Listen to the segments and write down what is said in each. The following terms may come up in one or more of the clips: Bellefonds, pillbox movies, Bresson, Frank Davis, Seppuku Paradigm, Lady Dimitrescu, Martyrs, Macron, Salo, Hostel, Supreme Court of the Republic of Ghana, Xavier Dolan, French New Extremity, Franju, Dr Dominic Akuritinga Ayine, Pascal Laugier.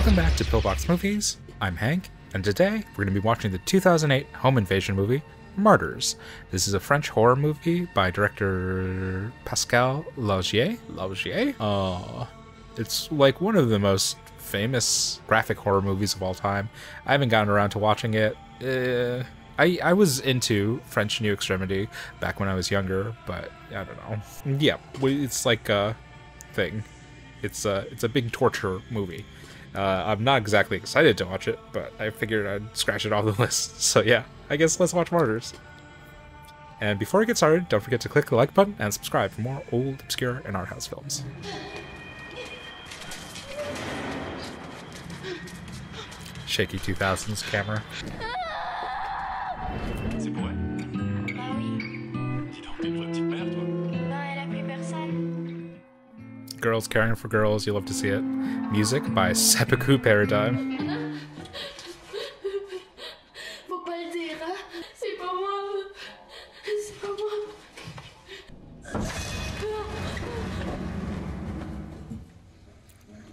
Welcome back to Pillbox Movies. I'm Hank, and today we're going to be watching the 2008 home invasion movie, Martyrs. This is a French horror movie by director Pascal Laugier. It's like one of the most famous graphic horror movies of all time. I haven't gotten around to watching it. I was into French New Extremity back when I was younger, but I don't know. Yeah, it's like a thing. It's a big torture movie. I'm not exactly excited to watch it, but I figured I'd scratch it off the list. So yeah, I guess let's watch Martyrs. And before we get started, don't forget to click the like button and subscribe for more old, obscure, and art house films. Shaky 2000s camera. Girls caring for girls, you love to see it. Music by Seppuku Paradigm.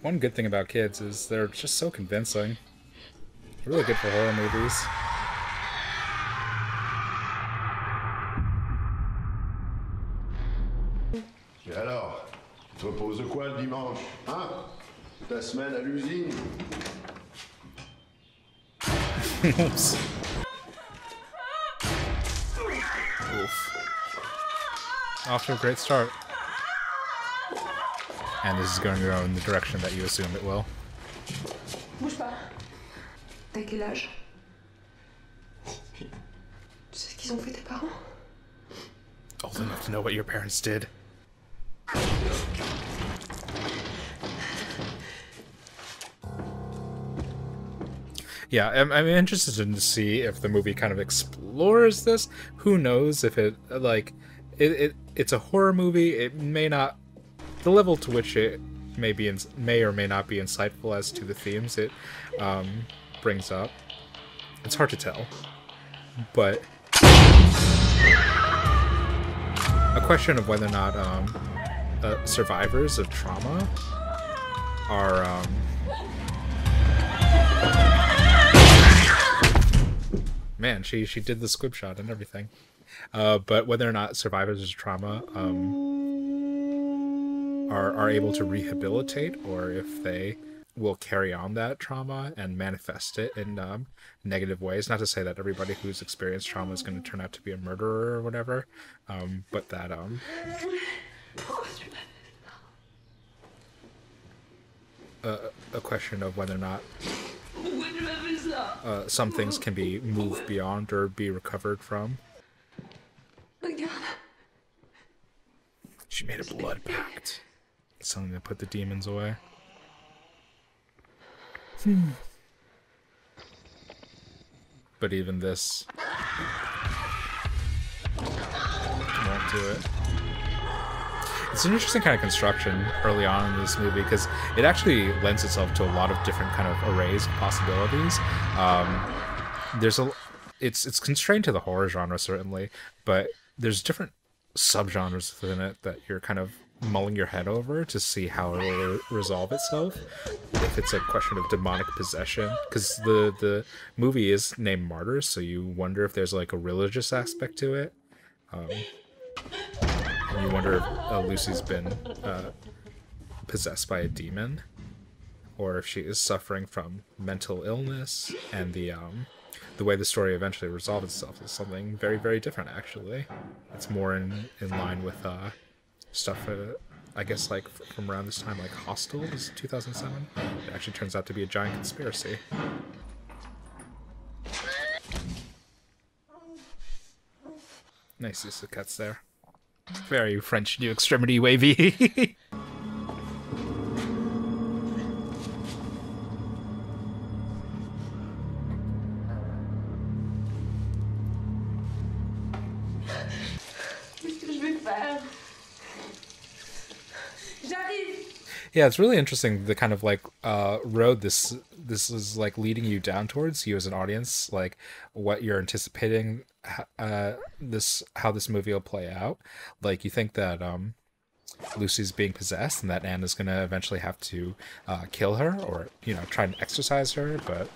One good thing about kids is they're just so convincing. They're really good for horror movies. Tu te reposes de quoi le dimanche, hein? Ta semaine à l'usine. Oops. Oof. Off to a great start. And this is going to go in the direction that you assume it will. Bouge pas. T'as quel âge? Tu sais ce qu'ils ont fait tes parents? Old enough to know what your parents did. Yeah, I'm interested in to see if the movie kind of explores this. Who knows if it, like, it's a horror movie. It may not, the level to which it may be, may or may not be insightful as to the themes it brings up. It's hard to tell, but a question of whether or not survivors of trauma are. Man, she did the squib shot and everything. But whether or not survivors of trauma are able to rehabilitate, or if they will carry on that trauma and manifest it in negative ways. Not to say that everybody who's experienced trauma is going to turn out to be a murderer or whatever, but that... a question of whether or not... some things can be moved beyond or be recovered from. She made a blood pact. It's something to put the demons away. But even this won't do it. It's an interesting kind of construction early on in this movie because it actually lends itself to a lot of different kind of arrays of possibilities. It's constrained to the horror genre certainly, but there's different subgenres within it that you're kind of mulling your head over to see how it will resolve itself. If it's a question of demonic possession, because the movie is named Martyrs, so you wonder if there's like a religious aspect to it. You wonder if Lucy's been possessed by a demon, or if she is suffering from mental illness, and the way the story eventually resolves itself is something very, very different, actually. It's more in line with stuff, I guess, like, from around this time, like Hostel is 2007. It actually turns out to be a giant conspiracy. Nice use of cuts there. Very French New Extremity wavy. Yeah, it's really interesting the kind of like road this is like leading you down towards, you as an audience, like what you're anticipating, how this movie will play out. Like you think that Lucy's being possessed and that Anna's going to eventually have to kill her or, you know, try and exorcise her, but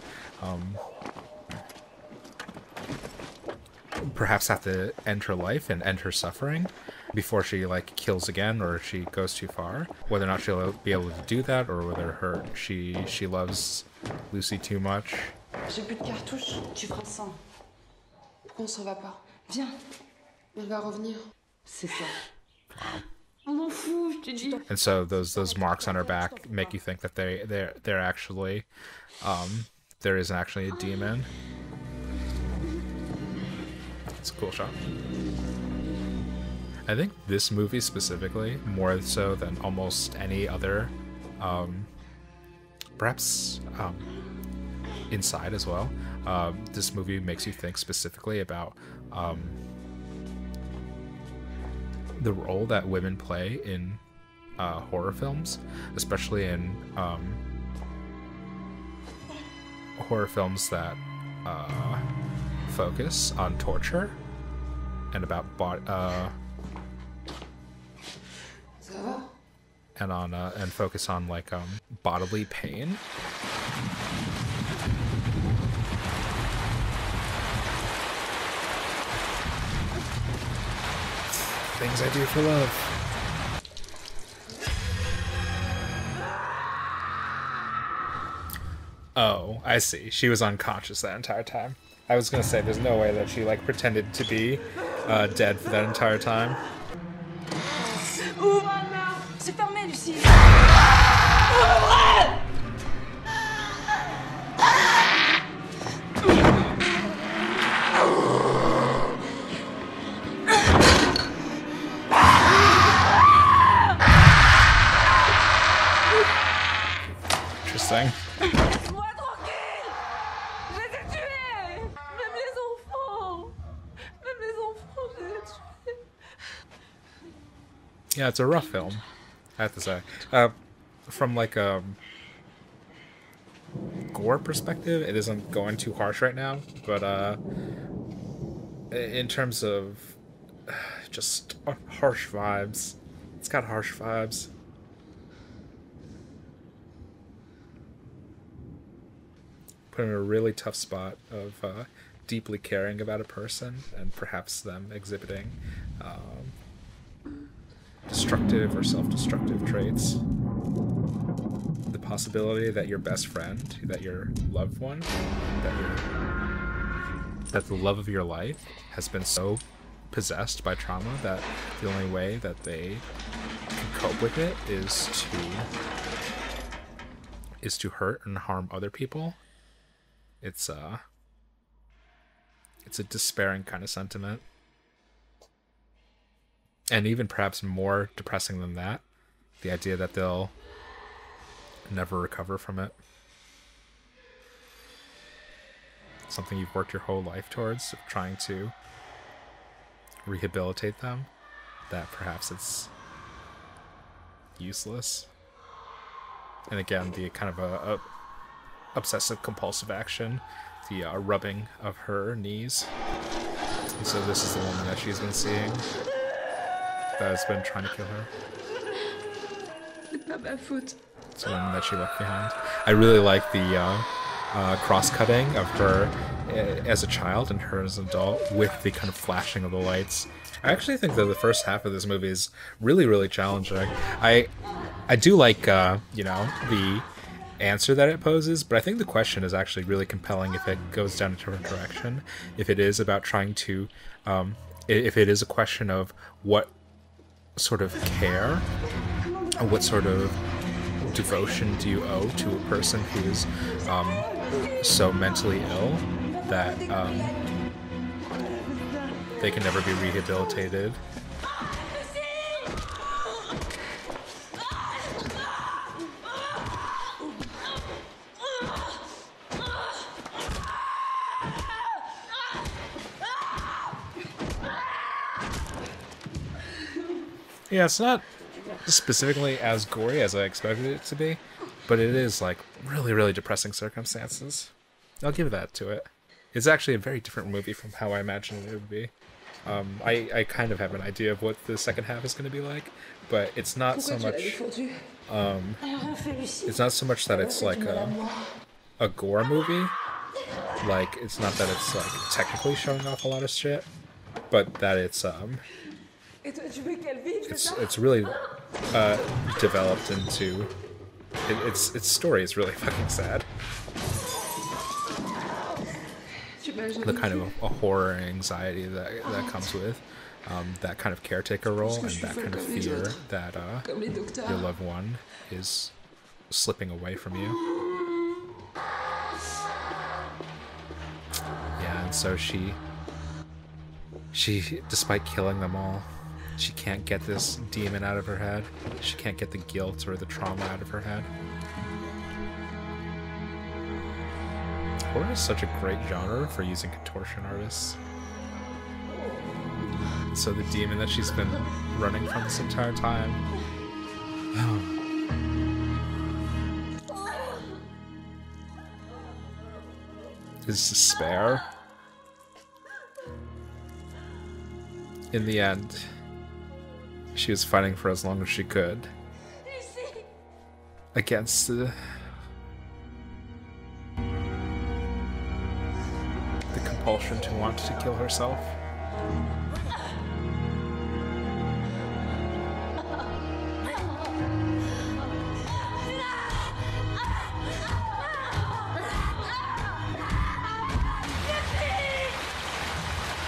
perhaps have to end her life and end her suffering before she, like, kills again or she goes too far. Whether or not she'll be able to do that or whether she loves Lucy too much. J'ai plus de cartouches, tu feras le sang. Pourquoi on s'en va pas? Viens, elle va revenir. C'est ça. And so those marks on her back make you think that they're actually there isn't actually a demon. It's a cool shot. I think this movie specifically, more so than almost any other, perhaps Inside as well, this movie makes you think specifically about the role that women play in horror films, especially in horror films that focus on torture and about and focus on like bodily pain. Things I do for love. Oh, I see. She was unconscious that entire time. I was gonna say, there's no way that she, like, pretended to be dead for that entire time. C'est fermé, Lucie. Yeah, it's a rough film, I have to say. From like a gore perspective, it isn't going too harsh right now, but in terms of just harsh vibes, it's got harsh vibes. Put in a really tough spot of deeply caring about a person and perhaps them exhibiting destructive or self-destructive traits. The possibility that your best friend, that your loved one, that the love of your life has been so possessed by trauma that the only way that they can cope with it is to hurt and harm other people. It's a despairing kind of sentiment. And even perhaps more depressing than that, the idea that they'll never recover from it. Something you've worked your whole life towards, trying to rehabilitate them, that perhaps it's useless. And again, the kind of a obsessive compulsive action, the rubbing of her knees. And so this is the woman that she's been seeing, that has been trying to kill her. It's the woman that she left behind. I really like the cross-cutting of her as a child and her as an adult with the kind of flashing of the lights. I actually think that the first half of this movie is really, really challenging. I do like, you know, the answer that it poses, but I think the question is actually really compelling if it goes down a different direction. If it is about trying to, if it is a question of what sort of care, what sort of devotion do you owe to a person who's so mentally ill that they can never be rehabilitated. Yeah, it's not specifically as gory as I expected it to be, but it is, like, really, really depressing circumstances. I'll give that to it. It's actually a very different movie from how I imagined it would be. I kind of have an idea of what the second half is going to be like, but it's not so much. It's not so much that it's like a gore movie. Like, it's not that it's like technically showing off a lot of shit, but that it's really developed into its story is really fucking sad. The kind of a horror and anxiety that comes with that kind of caretaker role and that kind of fear that your loved one is slipping away from you. Yeah, and so she, despite killing them all, she can't get this demon out of her head. She can't get the guilt or the trauma out of her head. Horror is such a great genre for using contortion artists. So the demon that she's been running from this entire time. Is despair. In the end, she was fighting for as long as she could against the compulsion to want to kill herself.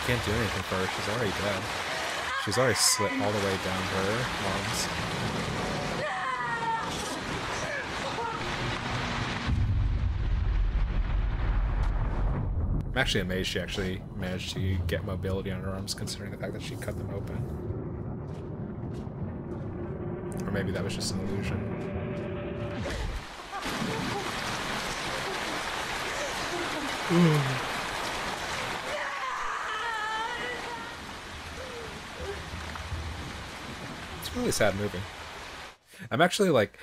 Can't do anything for her, she's already dead. She's already slipped all the way down her arms. I'm actually amazed she actually managed to get mobility on her arms, considering the fact that she cut them open. Or maybe that was just an illusion. Ooh. Really sad movie. I'm actually like,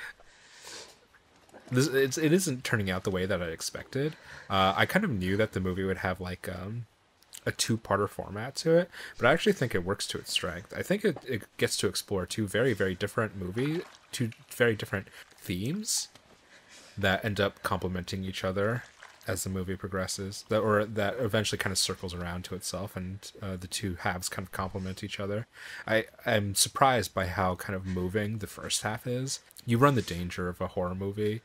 it isn't turning out the way that I expected. I kind of knew that the movie would have like a two-parter format to it, but I actually think it works to its strength. I think it gets to explore two very different themes that end up complementing each other as the movie progresses, that eventually kind of circles around to itself, and the two halves kind of complement each other. I'm surprised by how kind of moving the first half is. You run the danger of a horror movie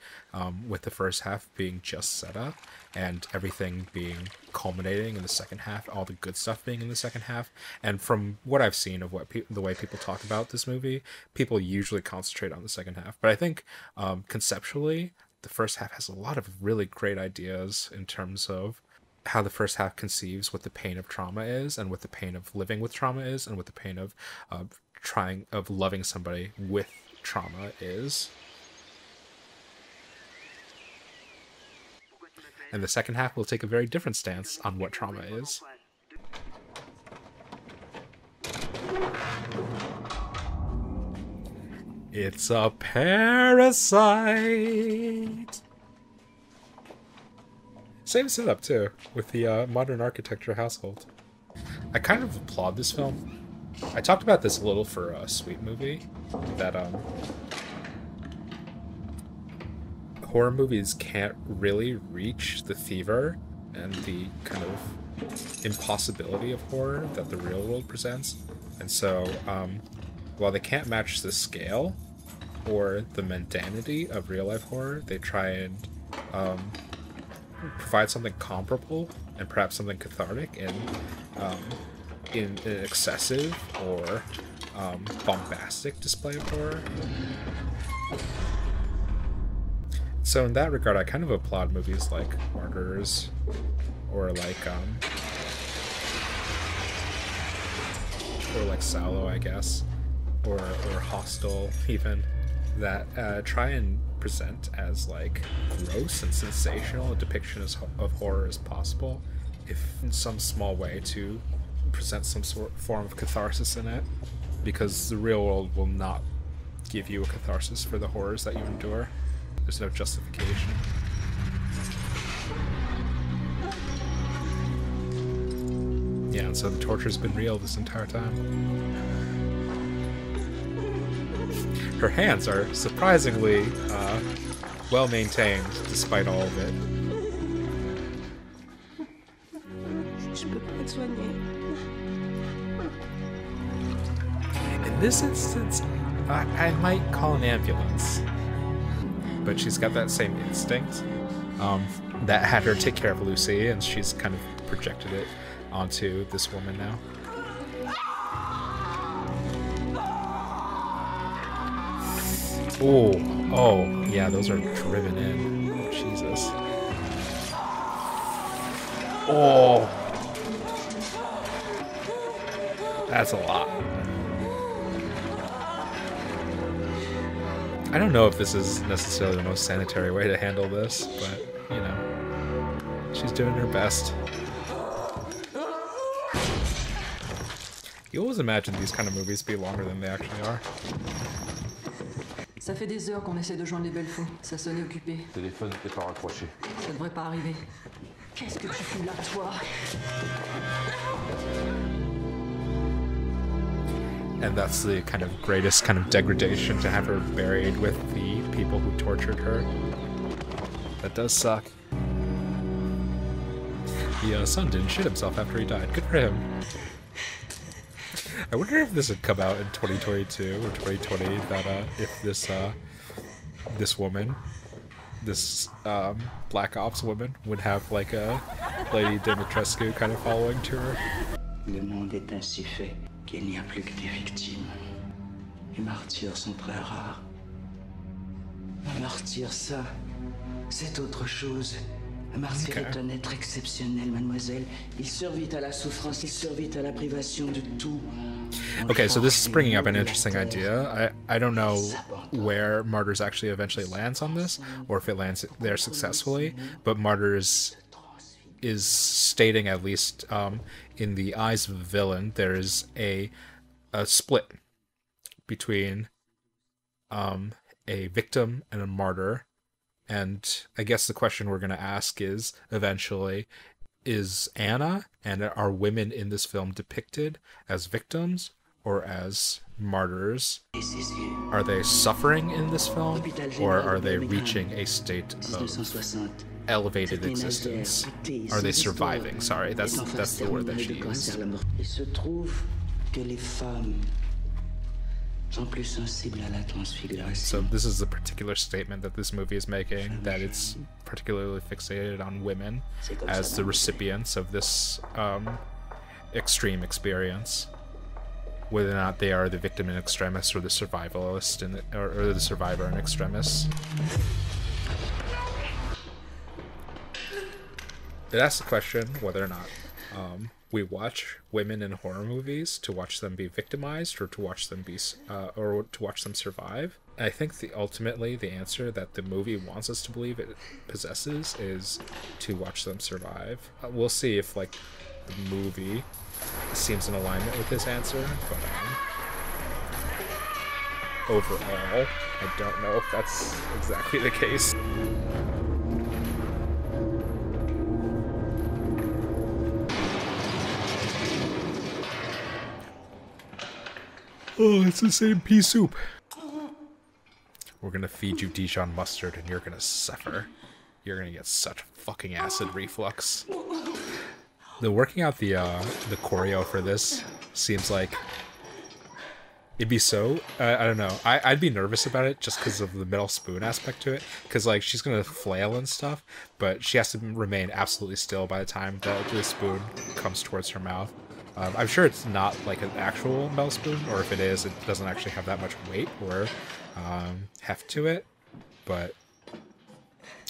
with the first half being just set up and everything being culminating in the second half, all the good stuff being in the second half. And from what I've seen of the way people talk about this movie, people usually concentrate on the second half. But I think conceptually, the first half has a lot of really great ideas in terms of how the first half conceives what the pain of trauma is, and what the pain of living with trauma is, and what the pain of loving somebody with trauma is. And the second half will take a very different stance on what trauma is. It's a parasite! Same setup, too, with the modern architecture household. I kind of applaud this film. I talked about this a little for a Sweet Movie, that horror movies can't really reach the fever and the kind of impossibility of horror that the real world presents. And so, while they can't match the scale or the mundanity of real-life horror, they try and provide something comparable and perhaps something cathartic and in excessive or bombastic display of horror. So in that regard, I kind of applaud movies like Martyrs or like Salo, I guess, or Hostel even, that try and present as like gross and sensational a depiction of horror as possible, if in some small way to present some sort of form of catharsis in it, because the real world will not give you a catharsis for the horrors that you endure. There's no justification. Yeah, so the torture's been real this entire time. Her hands are surprisingly well maintained, despite all of it. In this instance, I might call an ambulance. But she's got that same instinct that had her take care of Lucy, and she's kind of projected it onto this woman now. Oh, oh, yeah, those are driven in. Oh, Jesus. Oh. That's a lot. I don't know if this is necessarily the most sanitary way to handle this, but, you know, she's doing her best. You always imagine these kind of movies be longer than they actually are. Ça fait des heures qu'on essaie de joindre les Bellefonds. Ça sonnait occupé. Le téléphone n'était pas raccroché. Ça devrait pas arriver. Qu'est-ce que tu fous là, toi? And that's the kind of greatest kind of degradation, to have her buried with the people who tortured her. That does suck. The son didn't shit himself after he died. Good for him. I wonder if this would come out in 2022 or 2020, that if this this woman, this Black Ops woman, would have like a Lady Dimitrescu kind of following to her. Le monde est ainsi fait. Qu'il n'y a plus que des victimes. Les martyrs sont très rares. Un martyr, ça, c'est autre chose. Un martyr est un être exceptionnel, mademoiselle. Il survit à la souffrance, il survit à la privation de tout. Okay, so this is bringing up an interesting idea. I don't know where Martyrs actually eventually lands on this, or if it lands there successfully, but Martyrs is stating, at least in the eyes of the villain, there is a split between a victim and a martyr. And I guess the question we're going to ask is, eventually, is Anna and are women in this film depicted as victims or as martyrs? Are they suffering in this film, or are they reaching a state of elevated existence? Are they surviving? Sorry, that's the word that she used. Il se trouve que les femmes sont plus sensibles à la transfiguration. So this is the particular statement that this movie is making, that it's particularly fixated on women as the recipients of this extreme experience. Whether or not they are the victim in extremis, or the survivalist, or the survivor in extremis. It asks the question whether or not we watch women in horror movies to watch them be victimized, or to watch them be, or to watch them survive. And I think ultimately the answer that the movie wants us to believe it possesses is to watch them survive. We'll see if like the movie seems in alignment with this answer, but overall, I don't know if that's exactly the case. Oh, it's the same pea soup. We're gonna feed you Dijon mustard and you're gonna suffer. You're gonna get such fucking acid reflux. The working out the choreo for this seems like it'd be so I don't know, I'd be nervous about it just because of the metal spoon aspect to it, because like she's gonna flail and stuff, but she has to remain absolutely still by the time that the spoon comes towards her mouth. I'm sure it's not like an actual metal spoon, or if it is, it doesn't actually have that much weight or heft to it, but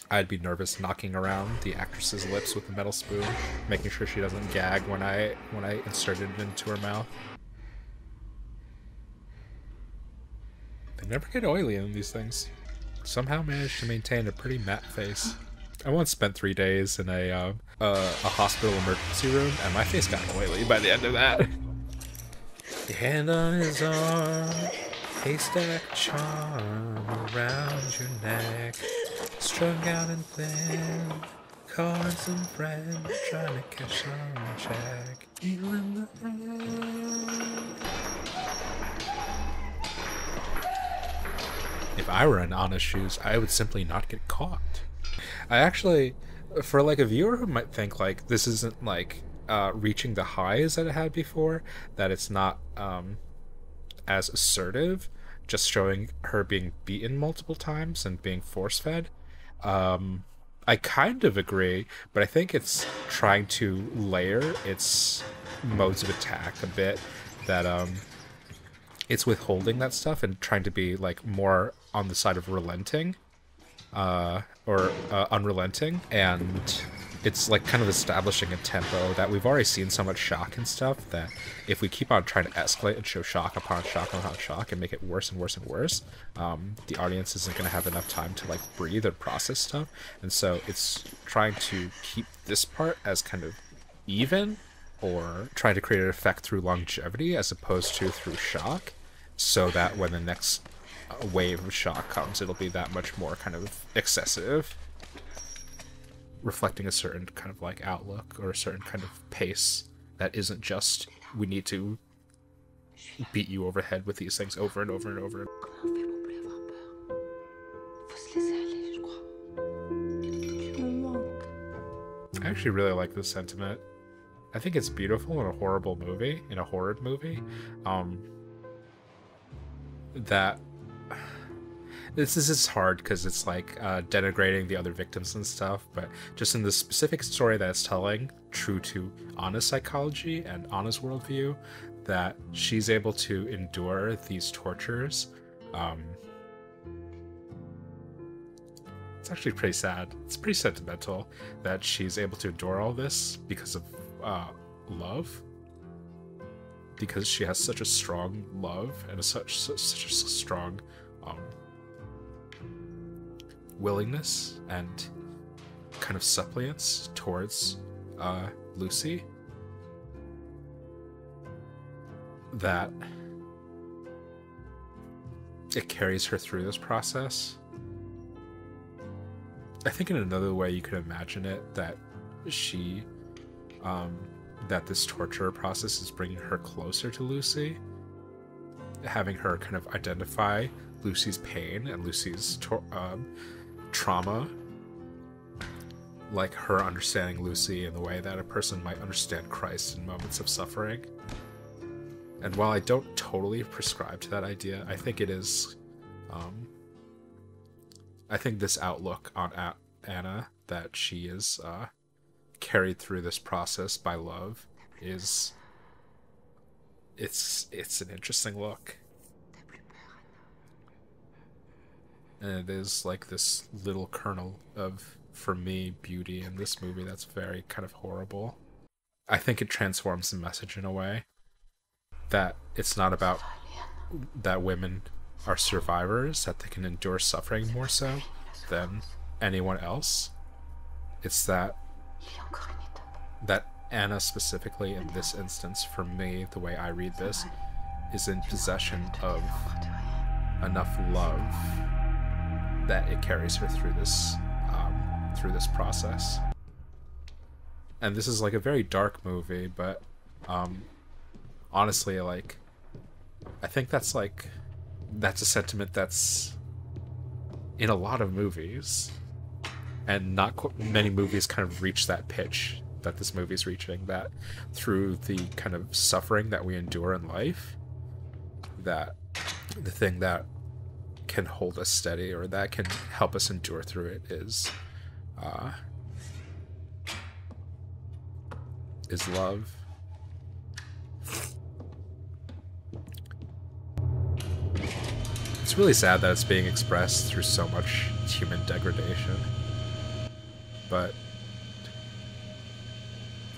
I'd be nervous knocking around the actress's lips with a metal spoon, making sure she doesn't gag when I insert it into her mouth. They never get oily in these things. Somehow managed to maintain a pretty matte face. I once spent 3 days in a hospital emergency room, and my face got oily by the end of that. The hand on his arm, haystack charm around your neck. Strung out and thin, calling some friend, trying to catch some check. Feeling the rain. If I were in Anna's shoes, I would simply not get caught. I actually, for like a viewer who might think like this isn't like reaching the highs that it had before, that it's not as assertive, just showing her being beaten multiple times and being force-fed. I kind of agree, but I think it's trying to layer its modes of attack a bit, that it's withholding that stuff and trying to be like more on the side of relenting or unrelenting, and it's like kind of establishing a tempo that we've already seen so much shock and stuff, that if we keep on trying to escalate and show shock upon shock upon shock and make it worse and worse and worse, the audience isn't going to have enough time to like breathe and process stuff. And so it's trying to keep this part as kind of even, or trying to create an effect through longevity as opposed to through shock, so that when the next wave of shock comes, it'll be that much more kind of excessive, reflecting a certain kind of like outlook or a certain kind of pace that isn't just we need to beat you over the head with these things over and over and over. I actually really like this sentiment. I think it's beautiful in a horrible movie, in a horrid movie. That this is hard because it's like denigrating the other victims and stuff, but just in the specific story that it's telling, true to Anna's psychology and Anna's worldview, that she's able to endure these tortures. It's actually pretty sad. It's pretty sentimental that she's able to endure all this because of love, because she has such a strong love and such a strong willingness and kind of suppliance towards Lucy, that it carries her through this process. I think in another way you could imagine it, that she that this torture process is bringing her closer to Lucy, having her kind of identify Lucy's pain and Lucy's trauma, like her understanding Lucy in the way that a person might understand Christ in moments of suffering. And while I don't totally prescribe to that idea, I think it is, I think this outlook on Anna, that she is carried through this process by love, is, it's an interesting look. And it is like this little kernel of, for me, beauty in this movie that's very kind of horrible. I think it transforms the message in a way that it's not about that women are survivors, that they can endure suffering more so than anyone else. It's that Anna specifically in this instance, for me, the way I read this, is in possession of enough love that it carries her through this process. And this is like a very dark movie, but honestly, like, I think that's a sentiment that's in a lot of movies, and not quite many movies kind of reach that pitch that this movie's reaching, that through the kind of suffering that we endure in life, that the thing that can hold us steady, or that can help us endure through it, is love. It's really sad that it's being expressed through so much human degradation, but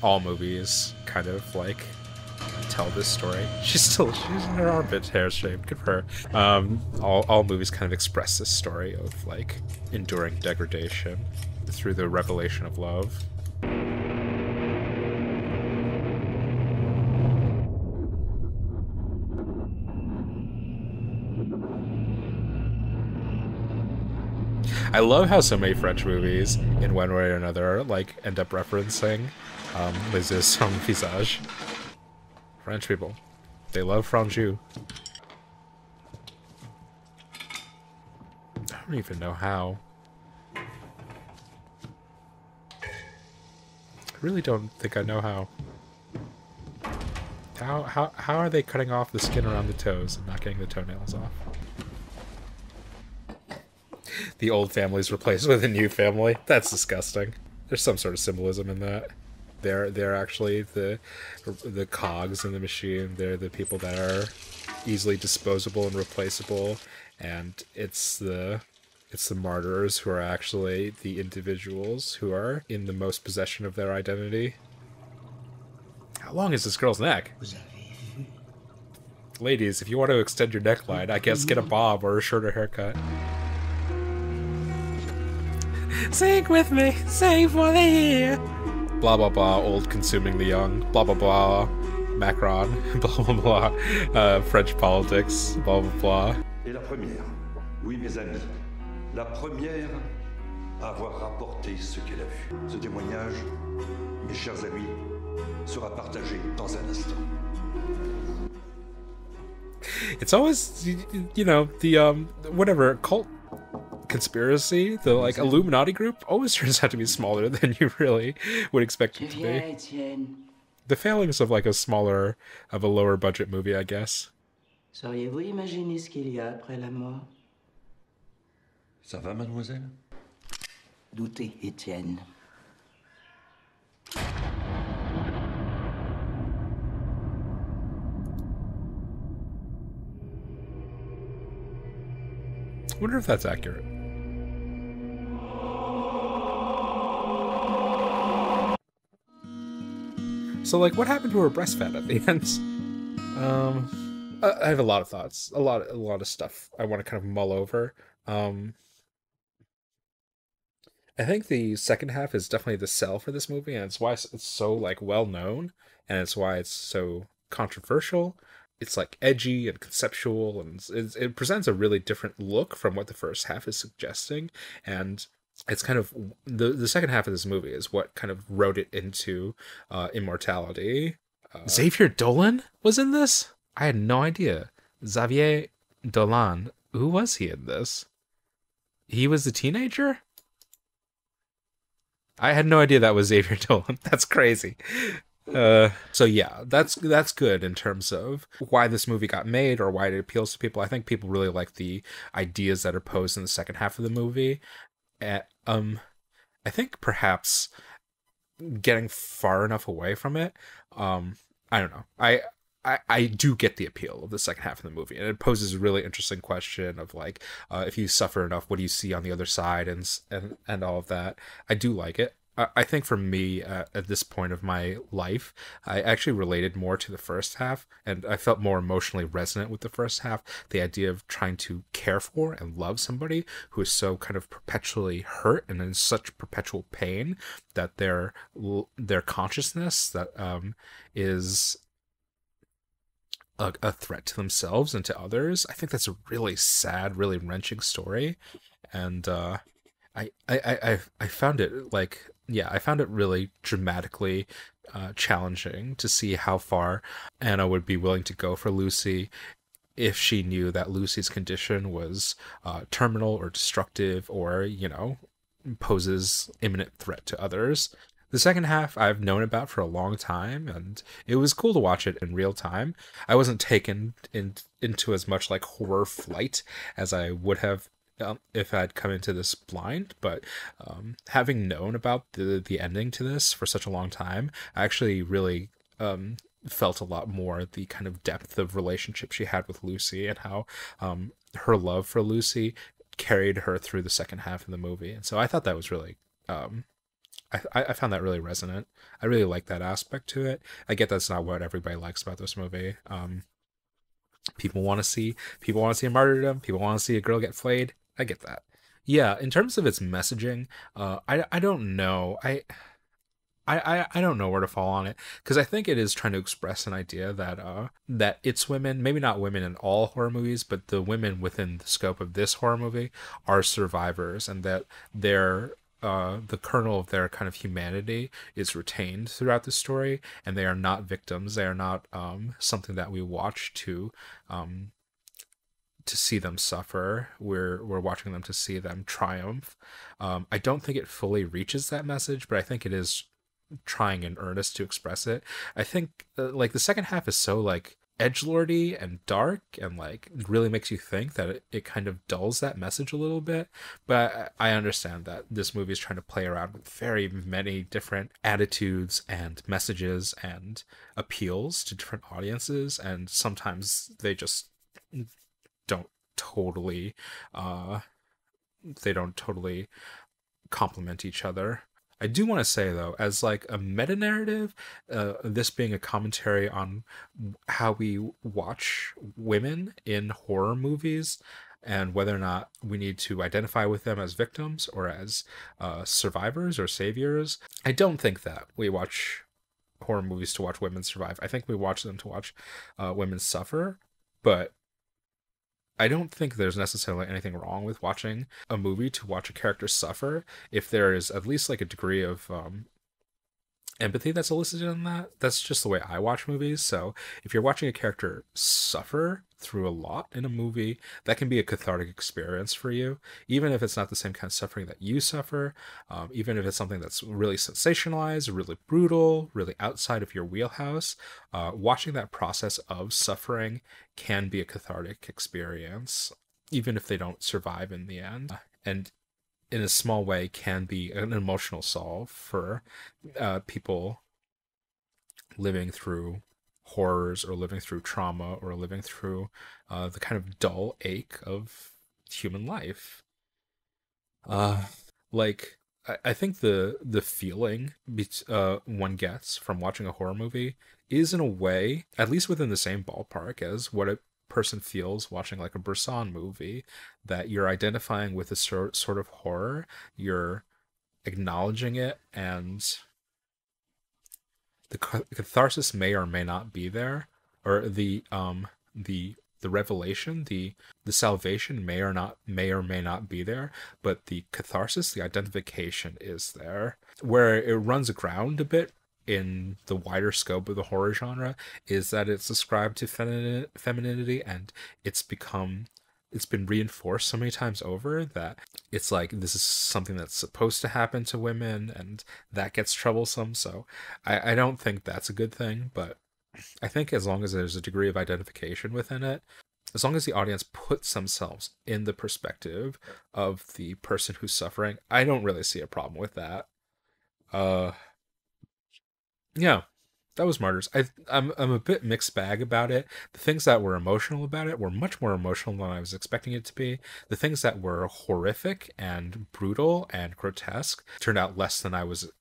all movies kind of like tell this story. She's in her armpit hair shape, good for her. All movies kind of express this story of like enduring degradation through the revelation of love. I I love how so many French movies, in one way or another, like, end up referencing Les Yeux Sans Visage. French people. They love Franju. I don't even know how. I really don't think I know how. How are they cutting off the skin around the toes and not getting the toenails off? The old family's replaced with a new family. That's disgusting. There's some sort of symbolism in that. They're actually the cogs in the machine. They're the people that are easily disposable and replaceable, and it's the martyrs who are actually the individuals who are in the most possession of their identity. How long is this girl's neck? Ladies, if you want to extend your neckline, I guess get a bob or a shorter haircut. Sing with me, sing for the year. Blah blah blah, old consuming the young. Blah blah blah, Macron. Blah blah blah, French politics. Blah blah blah. Et la première, oui mes amis, la première à avoir rapporté ce qu'elle a vu. Ce témoignage, mes chers amis, sera partagé dans un instant. It's always, you know, the whatever cult conspiracy, the like Illuminati group, always turns out to be smaller than you really would expect it to be. The failings of like a smaller, of a lower budget movie, I guess. Sauriez-vous imaginer ce qu'il y a après la mort? Ça va, mademoiselle? Doutez, Étienne. I wonder if that's accurate. So, like, what happened to her breast fat at the end? I have a lot of thoughts, a lot of stuff I want to kind of mull over. I think the second half is definitely the sell for this movie, and it's why it's so like well known, and it's why it's so controversial. It's like edgy and conceptual, and it presents a really different look from what the first half is suggesting. And it's kind of the second half of this movie is what kind of wrote it into immortality. Xavier Dolan was in this? I had no idea. Xavier Dolan, who was he in this? He was the teenager? I had no idea that was Xavier Dolan. That's crazy. So yeah, that's good in terms of why this movie got made or why it appeals to people. I think people really like the ideas that are posed in the second half of the movie. I think perhaps getting far enough away from it, I don't know. I do get the appeal of the second half of the movie, and it poses a really interesting question of like, if you suffer enough, what do you see on the other side, and all of that. I do like it. I think for me, at this point of my life, I actually related more to the first half, and I felt more emotionally resonant with the first half. The idea of trying to care for and love somebody who is so kind of perpetually hurt and in such perpetual pain that their consciousness that is a threat to themselves and to others. I think that's a really sad, really wrenching story, and I found it like. Yeah, I found it really dramatically challenging to see how far Anna would be willing to go for Lucy if she knew that Lucy's condition was terminal or destructive or, you know, poses imminent threat to others. The second half I've known about for a long time, and it was cool to watch it in real time. I wasn't taken into as much like horror flight as I would have if I'd come into this blind, but having known about the ending to this for such a long time, I actually really felt a lot more the kind of depth of relationship she had with Lucy and how her love for Lucy carried her through the second half of the movie. And so I thought that was really, I found that really resonant. I really like that aspect to it. I get that's not what everybody likes about this movie. People want to see a martyrdom. People want to see a girl get flayed. I get that. Yeah, in terms of its messaging, I don't know. I I don't know where to fall on it, because I think it is trying to express an idea that that it's women, maybe not women in all horror movies, but the women within the scope of this horror movie are survivors, and that they're the kernel of their kind of humanity is retained throughout the story, and they are not victims. They are not something that we watch to see them suffer. We're watching them to see them triumph. I don't think it fully reaches that message, but I think it is trying in earnest to express it. I think like the second half is so like edgelordy and dark, and like really makes you think that it kind of dulls that message a little bit. But I understand that this movie is trying to play around with very many different attitudes and messages and appeals to different audiences, and sometimes they just don't totally complement each other. I do want to say, though, as like a meta-narrative, this being a commentary on how we watch women in horror movies and whether or not we need to identify with them as victims or as survivors or saviors, I don't think that we watch horror movies to watch women survive. I think we watch them to watch women suffer, but I don't think there's necessarily anything wrong with watching a movie to watch a character suffer if there is at least like a degree of empathy that's elicited in that. That's just the way I watch movies. So if you're watching a character suffer through a lot in a movie, that can be a cathartic experience for you, even if it's not the same kind of suffering that you suffer, even if it's something that's really sensationalized, really brutal, really outside of your wheelhouse. Watching that process of suffering can be a cathartic experience, even if they don't survive in the end, and in a small way can be an emotional solve for people living through horrors or living through trauma or living through the kind of dull ache of human life. Like I think the feeling one gets from watching a horror movie is, in a way, at least within the same ballpark as what a person feels watching like a Bresson movie, that you're identifying with a sort of horror, you're acknowledging it, and the catharsis may or may not be there, or the revelation, the salvation may or may not be there, but the catharsis, the identification, is there. Where it runs aground a bit in the wider scope of the horror genre is that it's ascribed to femininity, and it's been reinforced so many times over that it's like, this is something that's supposed to happen to women, and that gets troublesome. So I don't think that's a good thing, but I think as long as there's a degree of identification within it, as long as the audience puts themselves in the perspective of the person who's suffering, I don't really see a problem with that. Yeah. That was Martyrs. I'm a bit mixed bag about it. The things that were emotional about it were much more emotional than I was expecting it to be. The things that were horrific and brutal and grotesque turned out less than I was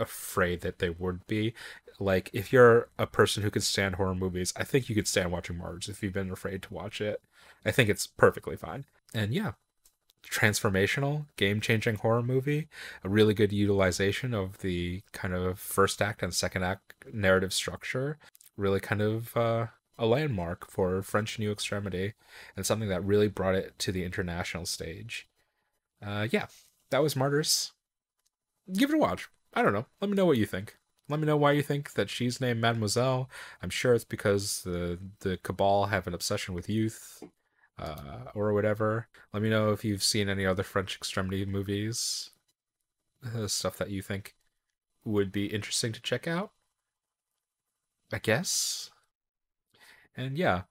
afraid that they would be. Like, if you're a person who can stand horror movies, I think you could stand watching Martyrs if you've been afraid to watch it. I think it's perfectly fine. And yeah, transformational, game-changing horror movie, a really good utilization of the kind of first act and second act narrative structure, really kind of a landmark for French New Extremity, and something that really brought it to the international stage. Yeah, that was Martyrs. Give it a watch. I don't know. Let me know what you think. Let me know why you think that she's named Mademoiselle. I'm sure it's because the Cabal have an obsession with youth, or whatever. Let me know if you've seen any other French Extremity movies, stuff that you think would be interesting to check out, I guess. And yeah,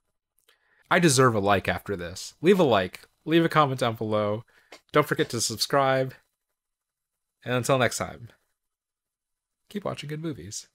I deserve a like after this. Leave a like, leave a comment down below, don't forget to subscribe, and until next time, keep watching good movies.